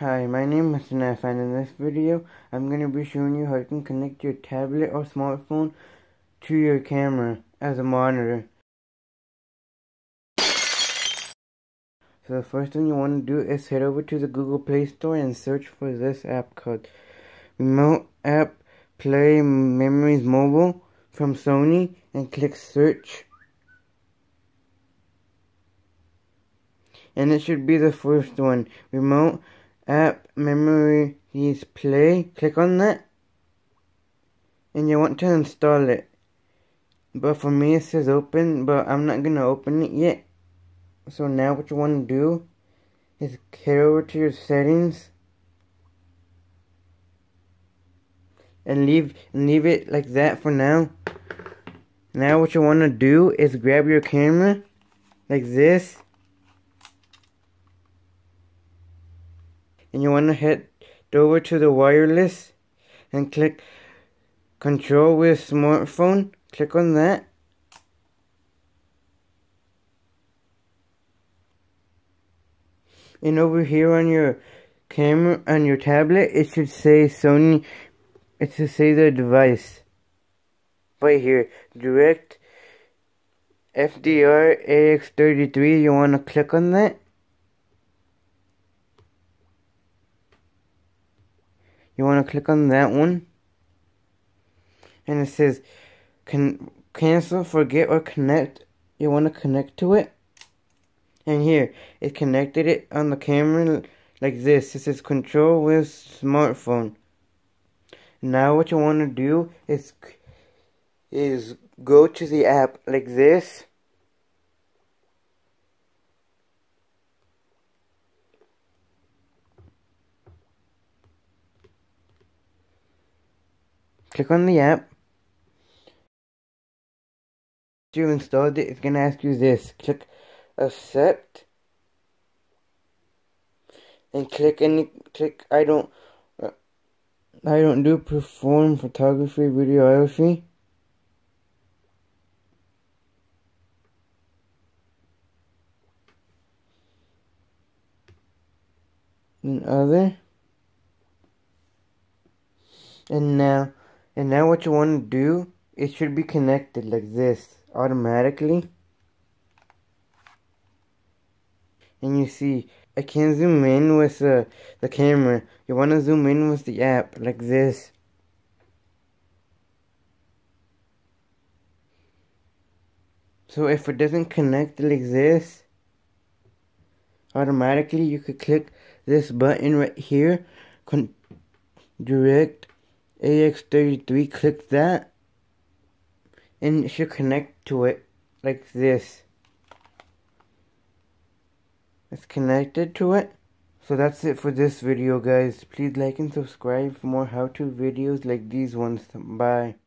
Hi, my name is Naf, and in this video I'm going to be showing you how you can connect your tablet or smartphone to your camera as a monitor. So the first thing you want to do is head over to the Google Play Store and search for this app called Remote App PlayMemories Mobile from Sony and click search. And it should be the first one, Remote App Memories Play. Click on that and you want to install it, but for me it says open, but I'm not gonna open it yet. So now what you want to do is head over to your settings and leave it like that for now. Now what you want to do is grab your camera like this, and you want to head over to the wireless and click control with smartphone. Click on that and over here on your camera, on your tablet, it should say Sony, it should say the device right here, Direct FDR AX33. You want to click on that. You want to click on that one, and it says cancel, forget, or connect. You want to connect to it, and here it connected it on the camera like this. It says control with smartphone. Now what you want to do is go to the app like this, click on the app. After you installed it, it's going to ask you this. Click accept and click I don't do perform photography, videography. And other. And now what you want to do, it should be connected like this automatically. And you see, I can't zoom in with the camera. You want to zoom in with the app like this. So if it doesn't connect like this automatically, you could click this button right here, Direct AX33, click that, and it should connect to it like this. It's connected to it. So that's it for this video, guys. Please like and subscribe for more how-to videos like these ones. Bye.